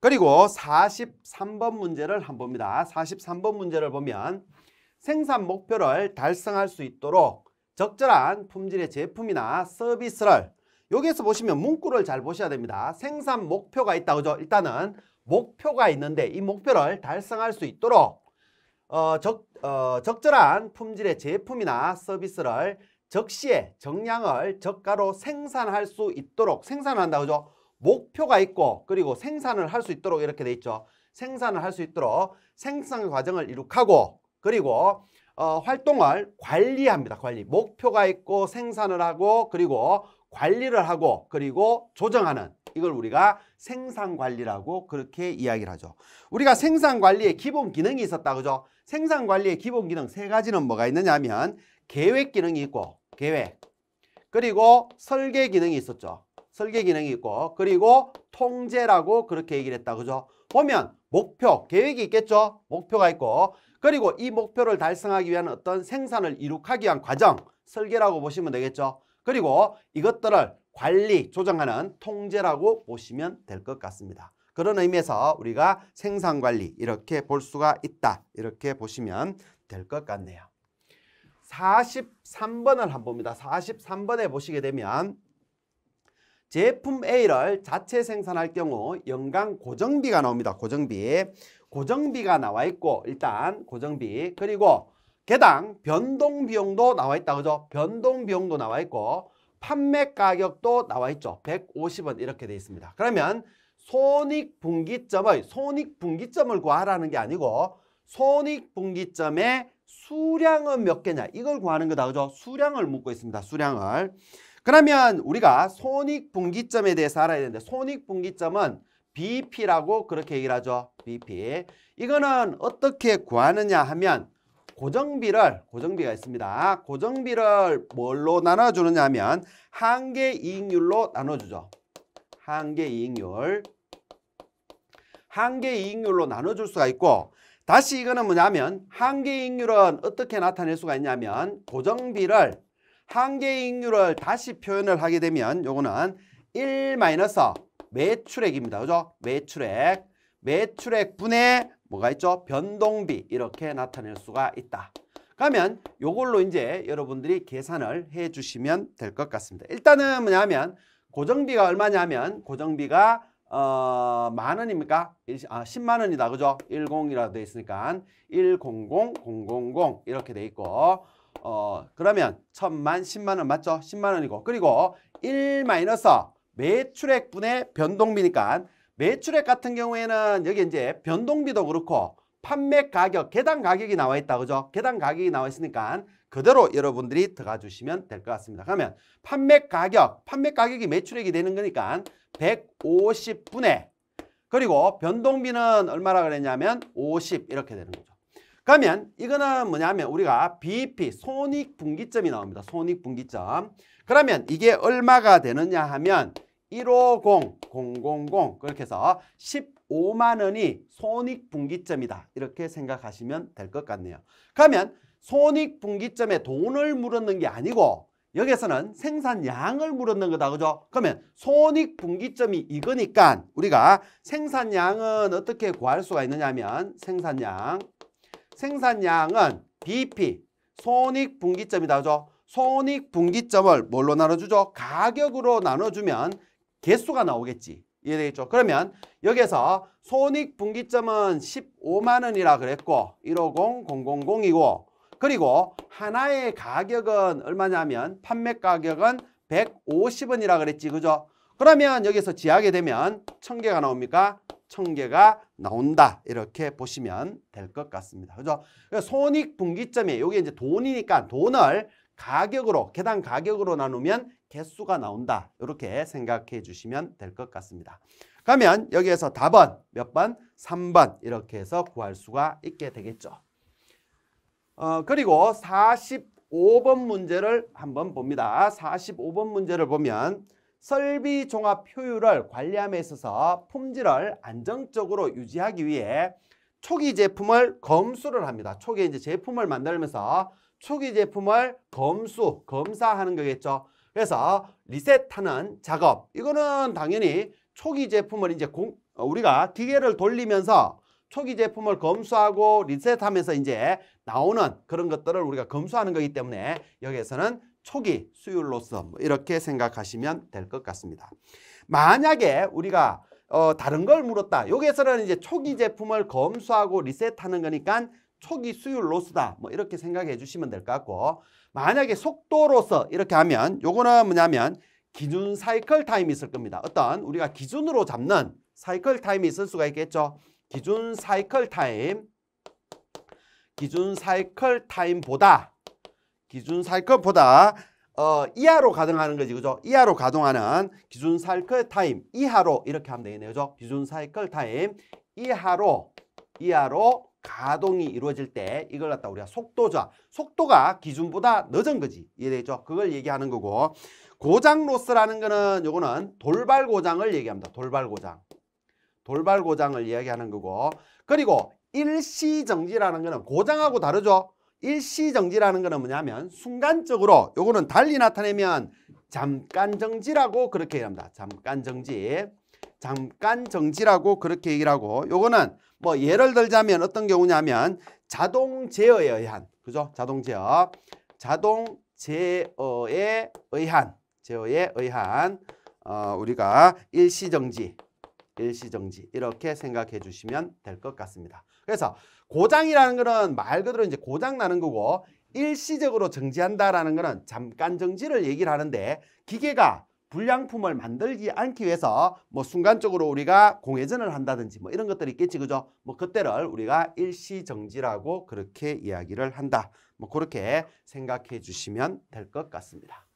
그리고 43번 문제를 한번 봅니다. 43번 문제를 보면 생산 목표를 달성할 수 있도록 적절한 품질의 제품이나 서비스를, 여기에서 보시면 문구를 잘 보셔야 됩니다. 생산 목표가 있다, 그죠? 일단은 목표가 있는데 이 목표를 달성할 수 있도록 적절한 품질의 제품이나 서비스를 적시에 정량을 저가로 생산할 수 있도록 생산을 한다, 그죠? 목표가 있고 그리고 생산을 할 수 있도록 이렇게 돼 있죠. 생산을 할 수 있도록 생산 과정을 이룩하고 그리고 활동을 관리합니다. 관리. 목표가 있고 생산을 하고 그리고 관리를 하고 그리고 조정하는, 이걸 우리가 생산관리라고 그렇게 이야기를 하죠. 우리가 생산관리의 기본 기능이 있었다, 그죠? 생산관리의 기본 기능 세 가지는 뭐가 있느냐 하면 계획 기능이 있고, 계획, 그리고 설계 기능이 있었죠. 설계 기능이 있고 그리고 통제라고 그렇게 얘기를 했다, 그죠? 보면 목표, 계획이 있겠죠? 목표가 있고 그리고 이 목표를 달성하기 위한 어떤 생산을 이룩하기 위한 과정, 설계라고 보시면 되겠죠. 그리고 이것들을 관리, 조정하는 통제라고 보시면 될 것 같습니다. 그런 의미에서 우리가 생산관리 이렇게 볼 수가 있다, 이렇게 보시면 될 것 같네요. 43번을 한번 봅니다. 43번에 보시게 되면 제품 A를 자체 생산할 경우 연간 고정비가 나옵니다. 고정비. 고정비가 나와 있고, 일단 고정비, 그리고 개당 변동 비용도 나와 있다, 그죠? 변동 비용도 나와 있고 판매 가격도 나와 있죠. 150원 이렇게 돼 있습니다. 그러면 손익분기점의, 손익분기점을 구하라는 게 아니고 손익분기점의 수량은 몇 개냐, 이걸 구하는 거다, 그죠? 수량을 묻고 있습니다. 수량을. 그러면 우리가 손익분기점에 대해서 알아야 되는데, 손익분기점은 BP라고 그렇게 얘기를 하죠. BP. 이거는 어떻게 구하느냐 하면 고정비를, 고정비가 있습니다. 고정비를 뭘로 나눠주느냐 하면 한계이익률로 나눠주죠. 한계이익률. 한계이익률로 나눠줄 수가 있고, 다시 이거는 뭐냐면 한계이익률은 어떻게 나타낼 수가 있냐면 고정비를, 한계이익률을 다시 표현을 하게 되면 요거는 1- 매출액입니다. 그죠? 매출액. 매출액 분의 뭐가 있죠? 변동비. 이렇게 나타낼 수가 있다. 그러면 요걸로 이제 여러분들이 계산을 해 주시면 될 것 같습니다. 일단은 뭐냐면 고정비가 얼마냐면 고정비가 만 원입니까? 10만 원이다. 그죠? 10이라고 돼 있으니까 100000 이렇게 돼 있고, 그러면 1000만 10만 원 맞죠? 10만 원이고 그리고 1- 매출액 분의 변동비니까 매출액 같은 경우에는 여기 이제 변동비도 그렇고 판매 가격, 개당 가격이 나와 있다, 그죠? 개당 가격이 나와 있으니까 그대로 여러분들이 들어가 주시면 될 것 같습니다. 그러면 판매 가격, 판매 가격이 매출액이 되는 거니까 150분의, 그리고 변동비는 얼마라 그랬냐면 50 이렇게 되는 거죠. 그러면 이거는 뭐냐면 우리가 BEP, 손익분기점이 나옵니다. 손익분기점. 그러면 이게 얼마가 되느냐 하면 150,000 그렇게 해서 15만 원이 손익분기점이다, 이렇게 생각하시면 될 것 같네요. 그러면 손익분기점에 돈을 물었는 게 아니고 여기에서는 생산량을 물었는 거다, 그죠? 그러면 손익분기점이 이거니까 우리가 생산량은 어떻게 구할 수가 있느냐 하면 생산량, 생산량은 BP, 손익분기점이다, 그죠? 손익분기점을 뭘로 나눠주죠? 가격으로 나눠주면 개수가 나오겠지. 이해되겠죠? 그러면 여기에서 손익분기점은 15만 원이라 그랬고 150,000이고 그리고 하나의 가격은 얼마냐면 판매가격은 150원이라 그랬지, 그죠? 그러면 여기서 지하게 되면 1000개가 나옵니까? 1000개가 나온다, 이렇게 보시면 될 것 같습니다. 그죠? 손익분기점이 여기 이제 돈이니까 돈을 가격으로, 개당 가격으로 나누면 개수가 나온다, 이렇게 생각해 주시면 될 것 같습니다. 그러면 여기에서 답은 몇 번? 3번 이렇게 해서 구할 수가 있게 되겠죠. 그리고 45번 문제를 한번 봅니다. 45번 문제를 보면 설비 종합 효율을 관리함에 있어서 품질을 안정적으로 유지하기 위해 초기 제품을 검수를 합니다. 초기에 이제 제품을 만들면서 초기 제품을 검수, 검사하는 거겠죠. 그래서 리셋하는 작업. 이거는 당연히 초기 제품을 이제 우리가 기계를 돌리면서 초기 제품을 검수하고 리셋하면서 이제 나오는 그런 것들을 우리가 검수하는 거기 때문에 여기에서는 초기 수율로서 뭐 이렇게 생각하시면 될 것 같습니다. 만약에 우리가 다른 걸 물었다. 여기에서는 이제 초기 제품을 검수하고 리셋하는 거니까 초기 수율 로스다. 뭐 이렇게 생각해 주시면 될 것 같고, 만약에 속도로서 이렇게 하면 요거는 뭐냐면 기준 사이클 타임이 있을 겁니다. 어떤 우리가 기준으로 잡는 사이클 타임이 있을 수가 있겠죠. 기준 사이클 타임, 기준 사이클 타임보다 기준 사이클보다 이하로 가동하는 거지, 그죠? 이하로 가동하는 기준 사이클 타임 이하로 이렇게 하면 되겠네요, 그죠? 기준 사이클 타임 이하로 가동이 이루어질 때 이걸 갖다 우리가 속도죠. 속도가 기준보다 늦은 거지, 이해되죠? 그걸 얘기하는 거고, 고장 로스라는 거는 요거는 돌발 고장을 얘기합니다. 돌발 고장을 이야기하는 거고, 그리고 일시 정지라는 거는 고장하고 다르죠. 일시 정지라는 거는 뭐냐면 순간적으로, 요거는 달리 나타내면 잠깐 정지라고 그렇게 얘기합니다. 잠깐 정지라고 그렇게 얘기를 하고, 요거는 뭐 예를 들자면 어떤 경우냐면 자동 제어에 의한, 그죠? 자동 제어에 의한 우리가 일시 정지 이렇게 생각해 주시면 될 것 같습니다. 그래서 고장이라는 거는 말 그대로 이제 고장 나는 거고, 일시적으로 정지한다라는 거는 잠깐 정지를 얘기를 하는데, 기계가 불량품을 만들지 않기 위해서 뭐 순간적으로 우리가 공회전을 한다든지 뭐 이런 것들이 있겠지, 그죠? 뭐 그때를 우리가 일시 정지라고 그렇게 이야기를 한다. 뭐 그렇게 생각해 주시면 될 것 같습니다.